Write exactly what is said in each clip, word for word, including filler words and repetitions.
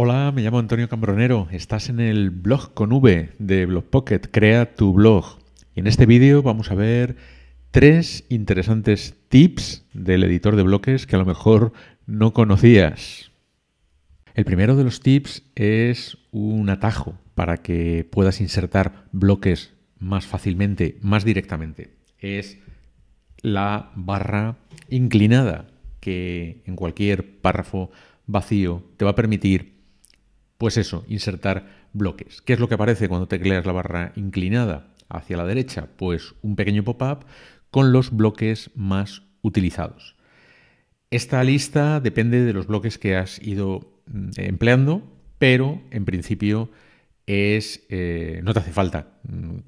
Hola, me llamo Antonio Cambronero. Estás en el blog con V de BlogPocket. Crea tu blog. Y en este vídeo vamos a ver tres interesantes tips del editor de bloques que a lo mejor no conocías. El primero de los tips es un atajo para que puedas insertar bloques más fácilmente, más directamente. Es la barra inclinada que en cualquier párrafo vacío te va a permitir, pues eso, insertar bloques. ¿Qué es lo que aparece cuando tecleas la barra inclinada hacia la derecha? Pues un pequeño pop-up con los bloques más utilizados. Esta lista depende de los bloques que has ido empleando, pero en principio es, eh, no te hace falta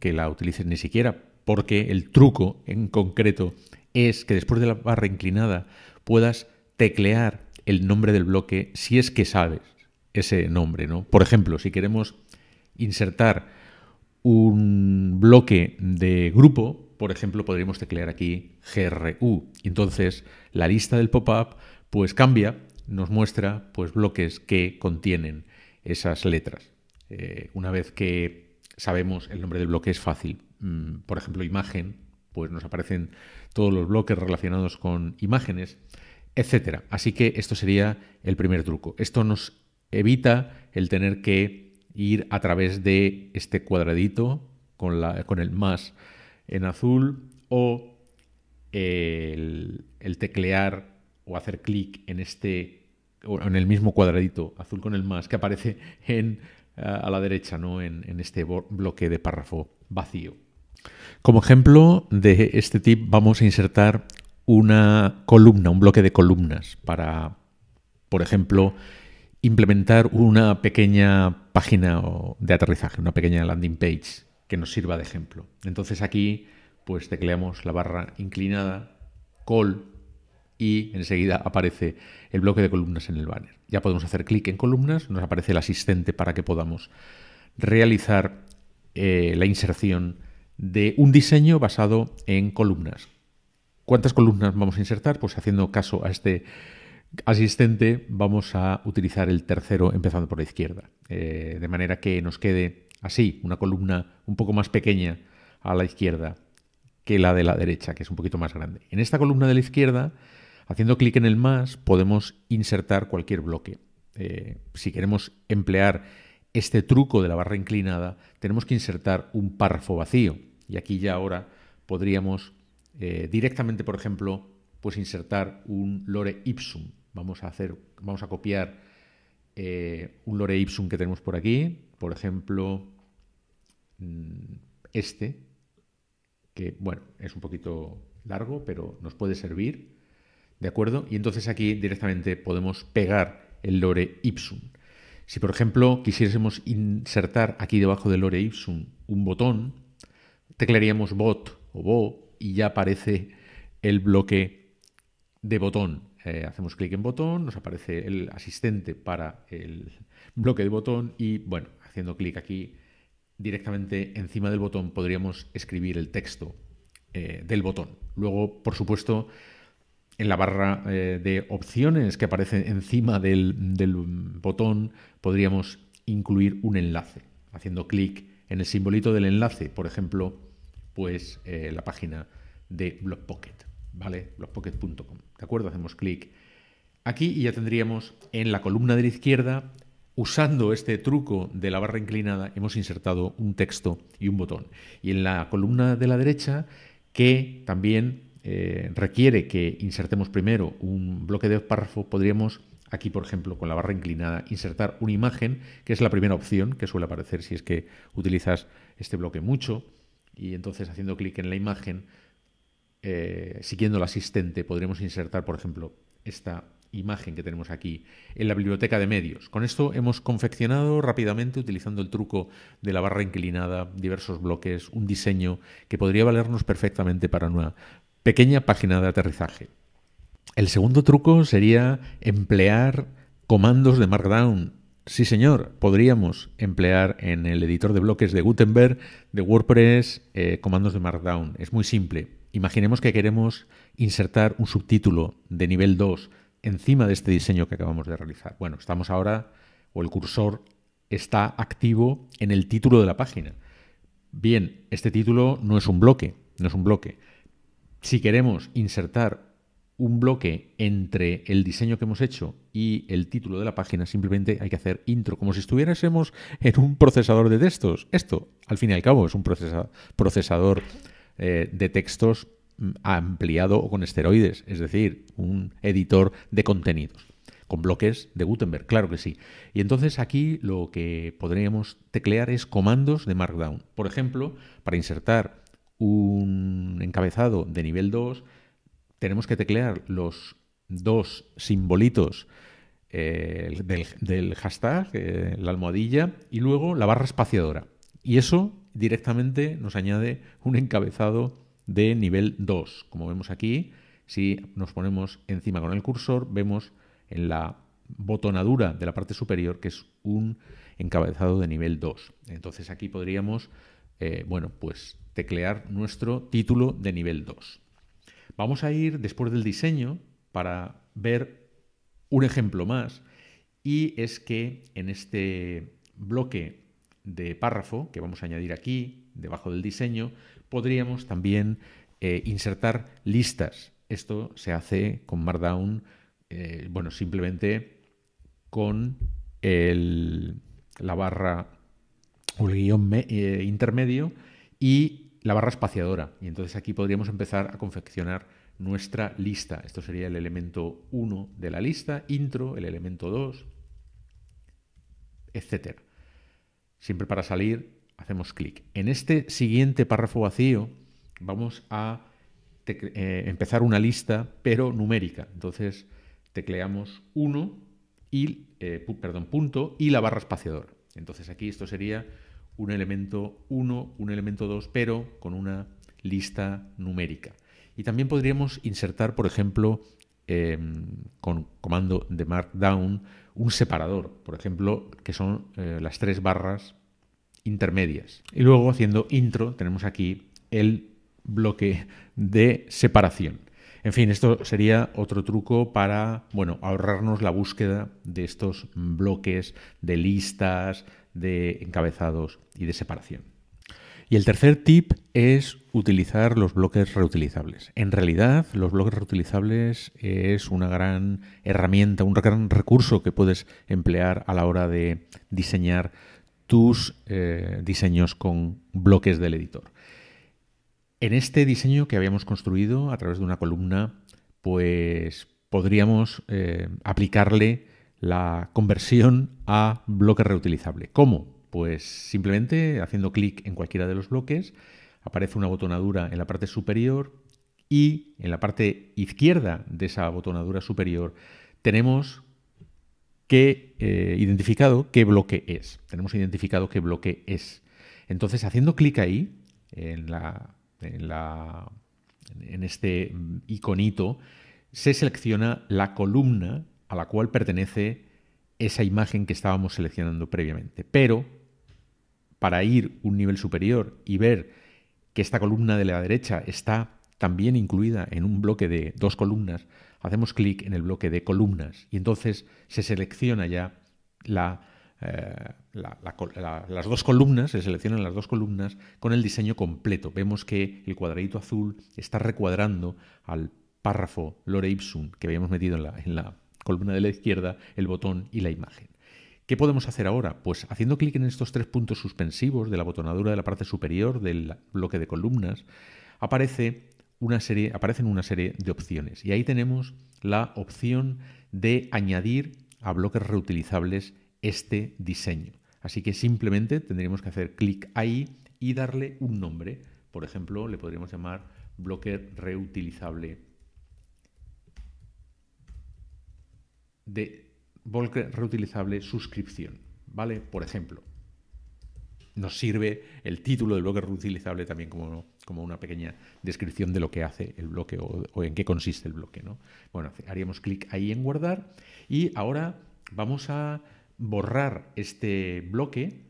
que la utilices ni siquiera, porque el truco en concreto es que después de la barra inclinada puedas teclear el nombre del bloque si es que sabes ese nombre, ¿no? Por ejemplo, si queremos insertar un bloque de grupo, por ejemplo, podríamos teclear aquí G R U. Entonces, la lista del pop-up pues cambia, nos muestra pues bloques que contienen esas letras. Eh, una vez que sabemos el nombre del bloque es fácil. Mm, por ejemplo, imagen, pues nos aparecen todos los bloques relacionados con imágenes, etcétera. Así que esto sería el primer truco. Esto nos evita el tener que ir a través de este cuadradito con, la, con el más en azul o el, el teclear o hacer clic en este o en el mismo cuadradito azul con el más que aparece en, a la derecha, ¿no? en, en este bloque de párrafo vacío. Como ejemplo de este tip vamos a insertar una columna, un bloque de columnas para, por ejemplo, implementar una pequeña página de aterrizaje, una pequeña landing page que nos sirva de ejemplo. Entonces aquí pues tecleamos la barra inclinada, col, y enseguida aparece el bloque de columnas en el banner. Ya podemos hacer clic en columnas, nos aparece el asistente para que podamos realizar eh, la inserción de un diseño basado en columnas. ¿Cuántas columnas vamos a insertar? Pues haciendo caso a este asistente vamos a utilizar el tercero empezando por la izquierda. Eh, de manera que nos quede así, una columna un poco más pequeña a la izquierda que la de la derecha, que es un poquito más grande. En esta columna de la izquierda, haciendo clic en el más, podemos insertar cualquier bloque. Eh, si queremos emplear este truco de la barra inclinada, tenemos que insertar un párrafo vacío. Y aquí ya ahora podríamos Eh, directamente, por ejemplo, pues insertar un Lorem Ipsum. Vamos a hacer, vamos a copiar eh, un Lorem Ipsum que tenemos por aquí, por ejemplo, este, que bueno, es un poquito largo, pero nos puede servir, ¿de acuerdo? Y entonces aquí directamente podemos pegar el Lorem Ipsum. Si, por ejemplo, quisiésemos insertar aquí debajo del Lorem Ipsum un botón, teclearíamos bot o bo, y ya aparece el bloque de botón. Eh, hacemos clic en botón, nos aparece el asistente para el bloque de botón y, bueno, haciendo clic aquí directamente encima del botón podríamos escribir el texto eh, del botón. Luego, por supuesto, en la barra eh, de opciones que aparece encima del, del botón podríamos incluir un enlace. Haciendo clic en el simbolito del enlace, por ejemplo, pues eh, la página de BlogPocket, ¿vale? blogpocket punto com, ¿de acuerdo? Hacemos clic aquí y ya tendríamos en la columna de la izquierda, usando este truco de la barra inclinada, hemos insertado un texto y un botón. Y en la columna de la derecha, que también eh, requiere que insertemos primero un bloque de párrafo, podríamos aquí, por ejemplo, con la barra inclinada, insertar una imagen, que es la primera opción que suele aparecer si es que utilizas este bloque mucho. Y entonces haciendo clic en la imagen, eh, siguiendo el asistente, podremos insertar, por ejemplo, esta imagen que tenemos aquí en la biblioteca de medios. Con esto hemos confeccionado rápidamente, utilizando el truco de la barra inclinada, diversos bloques, un diseño que podría valernos perfectamente para una pequeña página de aterrizaje. El segundo truco sería emplear comandos de Markdown. Sí, señor, podríamos emplear en el editor de bloques de Gutenberg, de WordPress, eh, comandos de Markdown. Es muy simple. Imaginemos que queremos insertar un subtítulo de nivel dos encima de este diseño que acabamos de realizar. Bueno, estamos ahora o el cursor está activo en el título de la página. Bien, este título no es un bloque, no es un bloque. Si queremos insertar un bloque entre el diseño que hemos hecho y el título de la página, simplemente hay que hacer intro, como si estuviésemos en un procesador de textos. Esto, al fin y al cabo, es un procesa procesador eh, de textos ampliado o con esteroides, es decir, un editor de contenidos. Con bloques de Gutenberg, claro que sí. Y entonces aquí lo que podríamos teclear es comandos de Markdown. Por ejemplo, para insertar un encabezado de nivel dos, tenemos que teclear los dos simbolitos eh, del, del hashtag, eh, la almohadilla, y luego la barra espaciadora. Y eso directamente nos añade un encabezado de nivel dos. Como vemos aquí, si nos ponemos encima con el cursor, vemos en la botonadura de la parte superior, que es un encabezado de nivel dos. Entonces aquí podríamos eh, bueno, pues teclear nuestro título de nivel dos. Vamos a ir después del diseño para ver un ejemplo más, y es que en este bloque de párrafo que vamos a añadir aquí, debajo del diseño, podríamos también eh, insertar listas. Esto se hace con Markdown. Eh, bueno, simplemente con el, la barra o el guión me, eh, intermedio y la barra espaciadora. Y entonces aquí podríamos empezar a confeccionar nuestra lista. Esto sería el elemento uno de la lista, intro, el elemento dos, etcétera. Siempre para salir hacemos clic. En este siguiente párrafo vacío vamos a eh, empezar una lista, pero numérica. Entonces tecleamos uno y, eh, pu perdón, punto y la barra espaciadora. Entonces aquí esto sería un elemento uno, un elemento dos, pero con una lista numérica. Y también podríamos insertar, por ejemplo, eh, con comando de Markdown, un separador, por ejemplo, que son eh, las tres barras intermedias. Y luego, haciendo intro, tenemos aquí el bloque de separación. En fin, esto sería otro truco para, bueno, ahorrarnos la búsqueda de estos bloques de listas, de encabezados y de separación. Y el tercer tip es utilizar los bloques reutilizables. En realidad, los bloques reutilizables es una gran herramienta, un gran recurso que puedes emplear a la hora de diseñar tus eh, diseños con bloques del editor. En este diseño que habíamos construido a través de una columna, pues podríamos eh, aplicarle la conversión a bloque reutilizable. ¿Cómo? Pues simplemente haciendo clic en cualquiera de los bloques, aparece una botonadura en la parte superior y en la parte izquierda de esa botonadura superior tenemos que, eh, identificado qué bloque es. Tenemos identificado qué bloque es. Entonces, haciendo clic ahí, en la... En, la, en este iconito, se selecciona la columna a la cual pertenece esa imagen que estábamos seleccionando previamente. Pero para ir un nivel superior y ver que esta columna de la derecha está también incluida en un bloque de dos columnas, hacemos clic en el bloque de columnas y entonces se selecciona ya la Eh, la, la, la, las dos columnas, se seleccionan las dos columnas con el diseño completo. Vemos que el cuadradito azul está recuadrando al párrafo Lore Ipsum que habíamos metido en la, en la columna de la izquierda, el botón y la imagen. ¿Qué podemos hacer ahora? Pues haciendo clic en estos tres puntos suspensivos de la botonadura de la parte superior del bloque de columnas, aparece una serie, aparecen una serie de opciones. Y ahí tenemos la opción de añadir a bloques reutilizables este diseño. Así que simplemente tendríamos que hacer clic ahí y darle un nombre. Por ejemplo, le podríamos llamar bloque reutilizable de bloque reutilizable suscripción, ¿vale? Por ejemplo, nos sirve el título del bloque reutilizable también como, como una pequeña descripción de lo que hace el bloque o, o en qué consiste el bloque, ¿no? Bueno, haríamos clic ahí en guardar y ahora vamos a borrar este bloque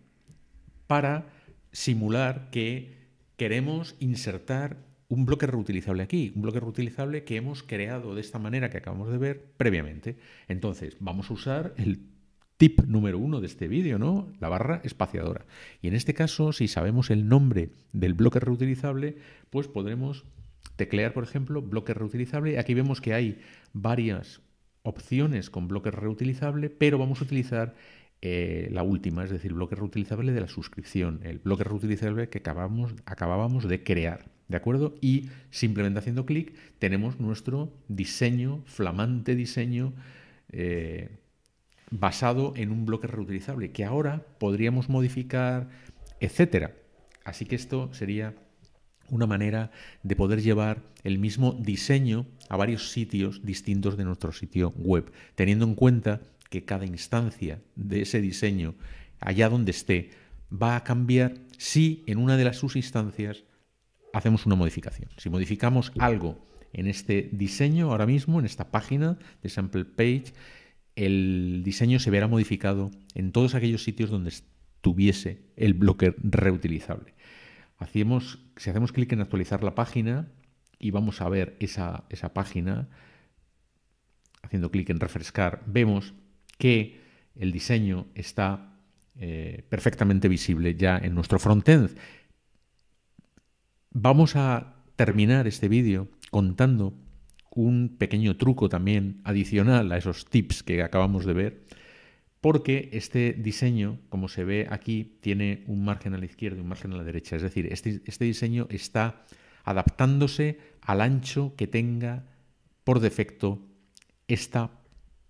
para simular que queremos insertar un bloque reutilizable aquí, un bloque reutilizable que hemos creado de esta manera que acabamos de ver previamente. Entonces, vamos a usar el tip número uno de este vídeo, ¿no? La barra espaciadora. Y en este caso, si sabemos el nombre del bloque reutilizable, pues podremos teclear, por ejemplo, bloque reutilizable. Aquí vemos que hay varias opciones con bloque reutilizable, pero vamos a utilizar eh, la última, es decir, bloque reutilizable de la suscripción, el bloque reutilizable que acabamos, acabábamos de crear. ¿De acuerdo? Y simplemente haciendo clic tenemos nuestro diseño, flamante diseño eh, basado en un bloque reutilizable que ahora podríamos modificar, etcétera. Así que esto sería una manera de poder llevar el mismo diseño a varios sitios distintos de nuestro sitio web, teniendo en cuenta que cada instancia de ese diseño, allá donde esté, va a cambiar si en una de las sus instancias hacemos una modificación. Si modificamos algo en este diseño ahora mismo, en esta página de Sample Page, el diseño se verá modificado en todos aquellos sitios donde estuviese el bloque reutilizable. Hacemos, si hacemos clic en actualizar la página y vamos a ver esa, esa página, haciendo clic en refrescar, vemos que el diseño está eh, perfectamente visible ya en nuestro frontend. Vamos a terminar este vídeo contando un pequeño truco también adicional a esos tips que acabamos de ver, porque este diseño, como se ve aquí, tiene un margen a la izquierda y un margen a la derecha. Es decir, este, este diseño está adaptándose al ancho que tenga por defecto esta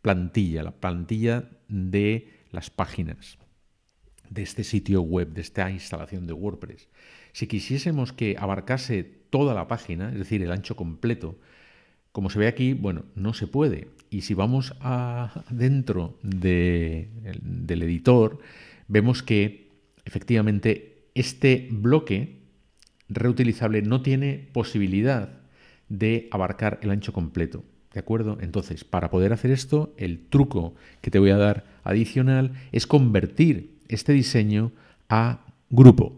plantilla, la plantilla de las páginas de este sitio web, de esta instalación de WordPress. Si quisiésemos que abarcase toda la página, es decir, el ancho completo, como se ve aquí, bueno, no se puede. Y si vamos a dentro de, del editor, vemos que efectivamente este bloque reutilizable no tiene posibilidad de abarcar el ancho completo. ¿De acuerdo? Entonces, para poder hacer esto, el truco que te voy a dar adicional es convertir este diseño a grupo.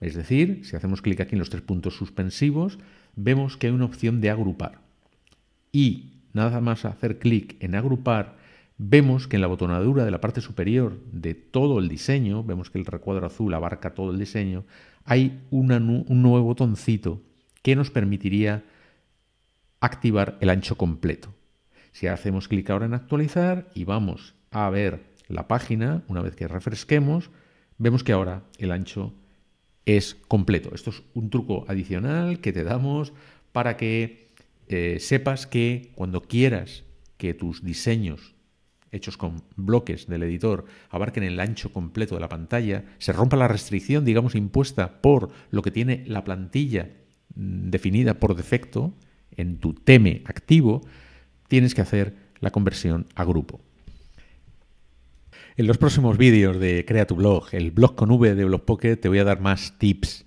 Es decir, si hacemos clic aquí en los tres puntos suspensivos, vemos que hay una opción de agrupar. Y nada más hacer clic en agrupar, vemos que en la botonadura de la parte superior de todo el diseño, vemos que el recuadro azul abarca todo el diseño, hay una, un nuevo botoncito que nos permitiría activar el ancho completo. Si hacemos clic ahora en actualizar y vamos a ver la página, una vez que refresquemos, vemos que ahora el ancho es completo. Esto es un truco adicional que te damos para que Eh, sepas que cuando quieras que tus diseños hechos con bloques del editor abarquen el ancho completo de la pantalla, se rompa la restricción, digamos, impuesta por lo que tiene la plantilla definida por defecto en tu teme activo, tienes que hacer la conversión a grupo. En los próximos vídeos de Crea tu blog, el blog con V de BlogPocket, te voy a dar más tips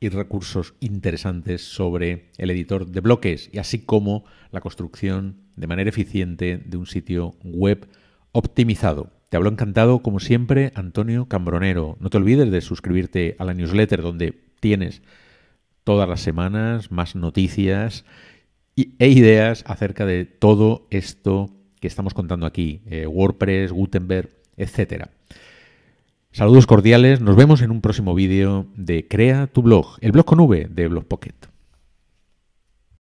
y recursos interesantes sobre el editor de bloques y así como la construcción de manera eficiente de un sitio web optimizado. Te habló encantado, como siempre, Antonio Cambronero. No te olvides de suscribirte a la newsletter donde tienes todas las semanas más noticias e ideas acerca de todo esto que estamos contando aquí, eh, WordPress, Gutenberg, etcétera. Saludos cordiales, nos vemos en un próximo vídeo de Crea tu blog, el blog con V de BlogPocket.